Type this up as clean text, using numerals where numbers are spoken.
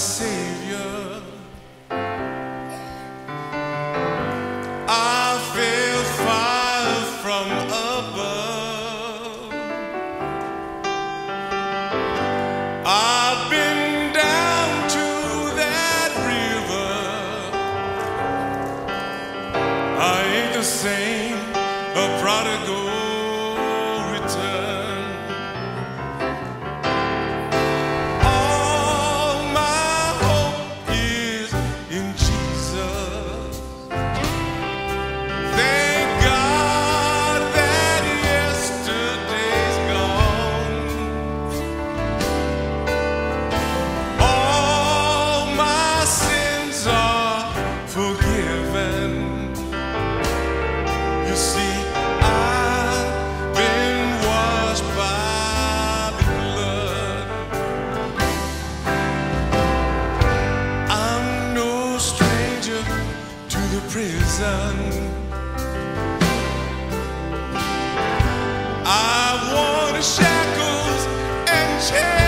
Savior. I feel fire from above. I've been down to that river. I ain't the same, a prodigal return. Prison. I want shackles and chains.